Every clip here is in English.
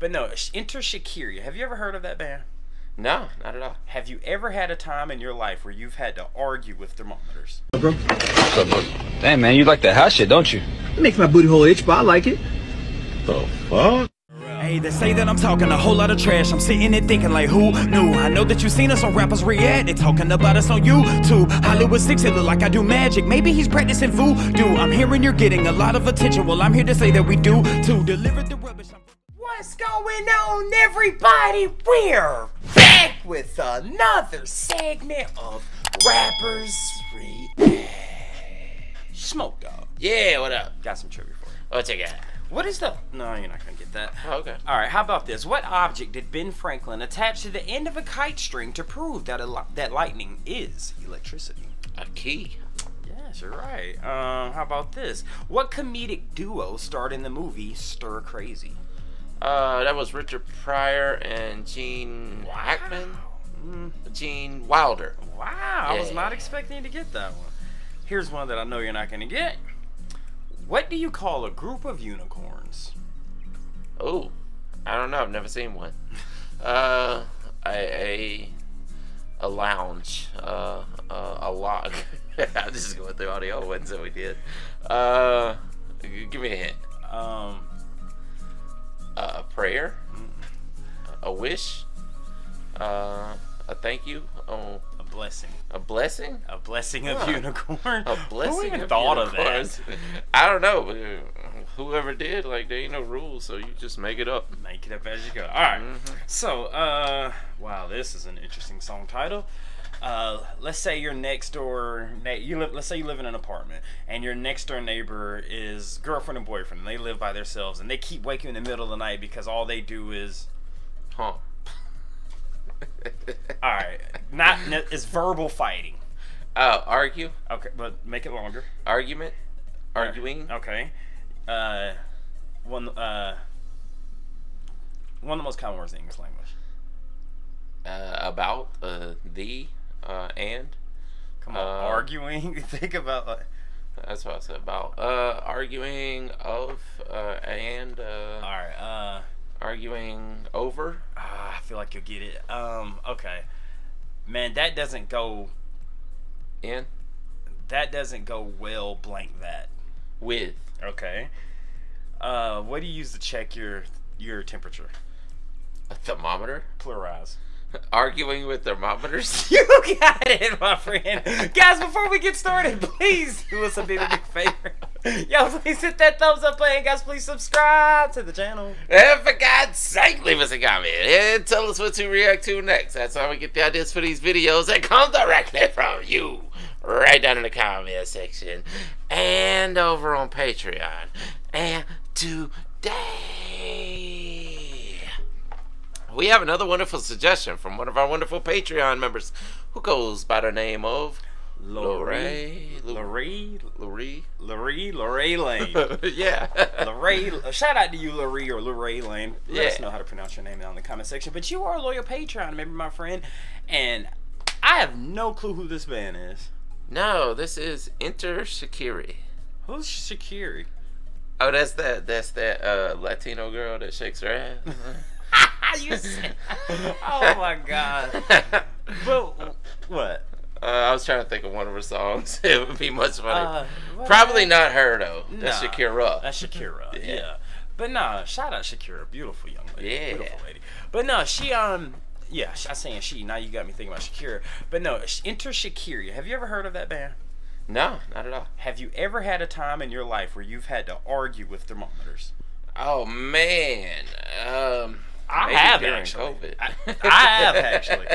But no, Enter Shikari. Have you ever heard of that band? No, not at all. Have you ever had a time in your life where you've had to argue with thermometers? Bro? What's up, bro? Damn, man, you like that hot shit, don't you? It makes my booty hole itch, but I like it. The fuck? Hey, they say that I'm talking a whole lot of trash. I'm sitting there thinking like, who knew? I know that you seen us on Rappers React. They talking about us on YouTube. Hollywood 6, it look like I do magic. Maybe he's practicing voodoo. I'm hearing you're getting a lot of attention. Well, I'm here to say that we do, to deliver the rubbish. What's going on, everybody? We're back with another segment of Rappers React. Smoke Dog. Yeah, what up? Got some trivia for you. What's it got? What is the... No, you're not going to get that. Oh, okay. All right, how about this? What object did Ben Franklin attach to the end of a kite string to prove that lightning is electricity? A key. Yes, you're right. How about this? What comedic duo starred in the movie Stir Crazy? That was Richard Pryor and Gene Hackman. Wow. Gene Wilder. Wow, yeah. I was not expecting to get that one. Here's one that I know you're not going to get. What do you call a group of unicorns? Oh, I don't know. I've never seen one. A lounge. A log. I'm just going through all the old ones that we did. Give me a hint. A prayer. A wish. A thank you. Oh. Blessing. A blessing? A blessing of unicorn. A blessing. Who even of thought unicorns? Of that? I don't know. Whoever did, like, there ain't no rules, so you just make it up. Make it up as you go. All right. So, wow, this is an interesting song title. Let's say your next door, let's say you live in an apartment, and your next door neighbor is girlfriend and boyfriend, and they live by themselves, and they keep waking in the middle of the night because all they do is honk. All right, not it's verbal fighting. Oh, argue. Okay, but make it longer. Argument, arguing. Okay. One of the most common words in English language. About. And. Come on, arguing. Think about. That's what I said. About. Arguing of. And. All right. Arguing over. I feel like you'll get it. Okay, man, that doesn't go in. That doesn't go well. Blank that with. Okay. What do you use to check your temperature? A thermometer. Pluralize. Arguing with thermometers. You got it, my friend. Guys, before we get started, please do us a big, big favor. Yo, please hit that thumbs up button. Guys, please subscribe to the channel. And for God's sake, leave us a comment and tell us what to react to next. That's how we get the ideas for these videos that come directly from you. Right down in the comment section. And over on Patreon. And today, we have another wonderful suggestion from one of our wonderful Patreon members who goes by the name of... Loray Lane. Yeah. Loray. Shout out to you, Loray or Loray Lane. Let us know how to pronounce your name down in the comment section. But you are a loyal Patreon member, my friend. And I have no clue who this band is. No, this is Enter Shikari. Who's Shikari? Oh, that's that Latino girl that shakes her ass. Oh my God. But what? I was trying to think of one of her songs. It would be much funny. Probably not her, though. Nah, that's Shakira. That's Shakira, yeah. But no, shout out Shakira. Beautiful young lady. Yeah. Beautiful lady. But no, she, yeah, I was saying she. Now you got me thinking about Shakira. But no, Enter Shikari. Have you ever heard of that band? No, not at all. Have you ever had a time in your life where you've had to argue with thermometers? Oh, man. I have, actually. COVID. I have, actually.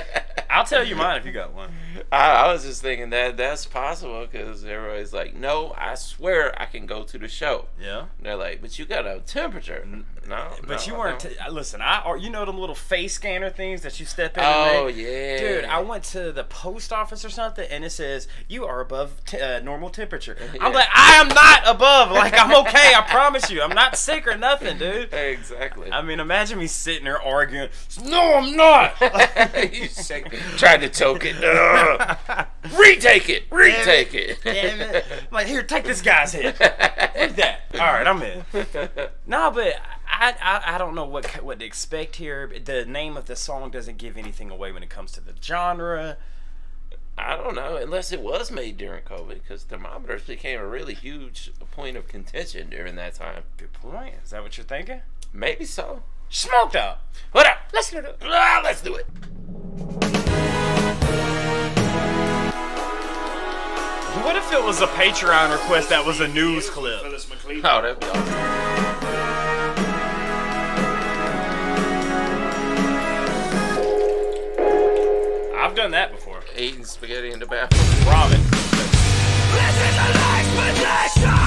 I'll tell you mine if you got one. I was just thinking that that's possible because everybody's like, no, I swear I can go to the show. Yeah. And they're like, but you got a temperature. No. But no, you weren't. Listen, you know them little face scanner things that you step in? Oh, and yeah. Dude, I went to the post office or something, and it says, you are above normal temperature. Yeah. I'm like, I am not above. Like, I'm okay. I promise you. I'm not sick or nothing, dude. Exactly. I mean, imagine me sitting there arguing. No, I'm not. You sick. Trying to choke it. Retake it. Retake it. Damn it. I'm like, here, take this guy's head. Look at that. All right, I'm in. No, but I don't know what to expect here. The name of the song doesn't give anything away when it comes to the genre. I don't know, unless it was made during COVID, because thermometers became a really huge point of contention during that time. Good point. Is that what you're thinking? Maybe so. Smoked up. What up? Let's do it. Let's do it. What if it was a Patreon request that was a news clip? Oh, that'd be awesome. I've done that before. Eating spaghetti in the bathroom. Robin. This is a nice position!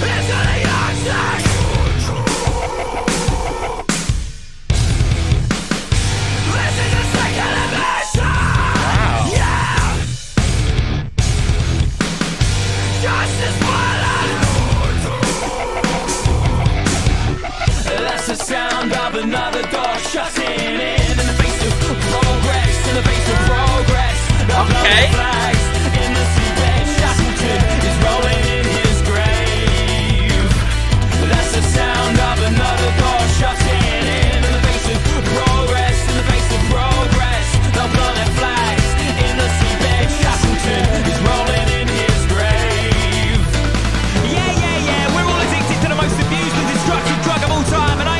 This is a young sex! Sound of another dog shutting in the face of progress, in the face of progress. Okay. In the seabed, Shackleton is rolling in his grave. That's the sound of another dog shutting in the face of progress, in the face of progress. The blooded flags in the seabed, Shackleton is rolling in his grave. Yeah, yeah, yeah. We're all addicted to the most abused and destructive drug of all time, and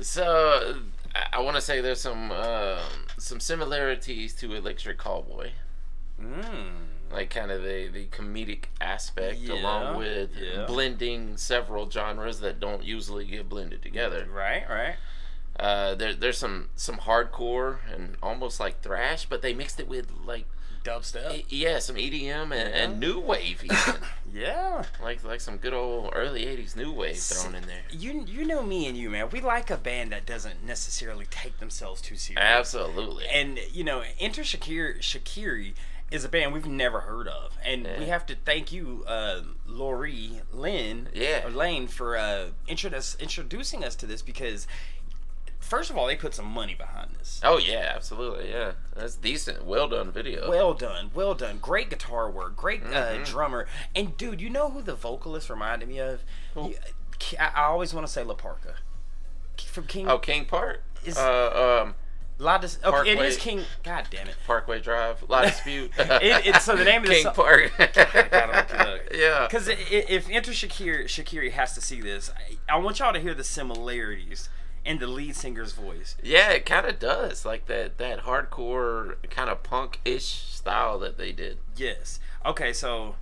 So I want to say there's some similarities to Electric Callboy, like kind of the comedic aspect, along with blending several genres that don't usually get blended together. Right, right. There's some hardcore and almost like thrash, but they mixed it with like dubstep. Yeah, some EDM and new wave even. Yeah. Like some good old early 80s new wave thrown in there. You know me and you, man. We like a band that doesn't necessarily take themselves too seriously. Absolutely. And, you know, Enter Shikari is a band we've never heard of, and we have to thank you, Loray Lane, for introducing us to this, because first of all, they put some money behind this. Oh yeah, absolutely, yeah. That's decent, well done video. Well done, well done. Great guitar work, great drummer, and dude, you know who the vocalist reminded me of? Cool. I always want to say La Parka from King. Oh, King Park. Is, Parkway, it is King. God damn it. Parkway Drive, La Dispute. So the name of the King Park. Yeah. Because if Enter Shikari has to see this, I want y'all to hear the similarities in the lead singer's voice. Yeah, it kind of does, like that hardcore kind of punk-ish style that they did. Yes. Okay, so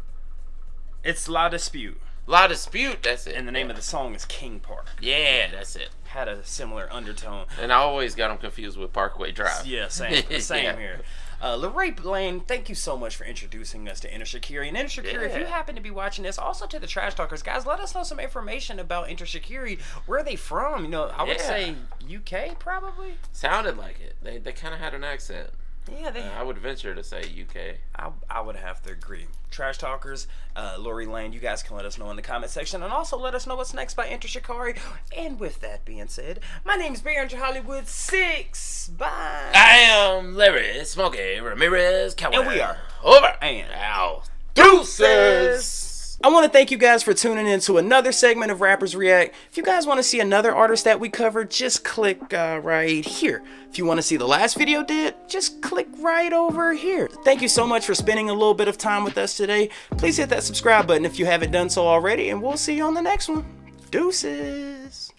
it's La Dispute. La Dispute, that's it. And the name of the song is King Park. Yeah, that's it. Had a similar undertone. And I always got them confused with Parkway Drive. Yeah, same. Same here. Loray Lane, thank you so much for introducing us to Enter Shikari. And Enter Shikari, if you happen to be watching this, also to the Trash Talkers, guys, let us know some information about Enter Shikari. Where are they from? You know, I would say UK, probably. Sounded like it. They kind of had an accent. Yeah, I would venture to say UK. I would have to agree. Trash Talkers, Loray Lane, you guys can let us know in the comment section, and also let us know what's next by Enter Shikari. And with that being said, my name is Bearded Hollywood 6. Bye. I am Larry Smokey Ramirez-Cowell. And we are over and out. Deuces. I want to thank you guys for tuning in to another segment of Rappers React. If you guys want to see another artist that we covered, just click right here. If you want to see the last video did, just click right over here. Thank you so much for spending a little bit of time with us today. Please hit that subscribe button if you haven't done so already, and we'll see you on the next one. Deuces.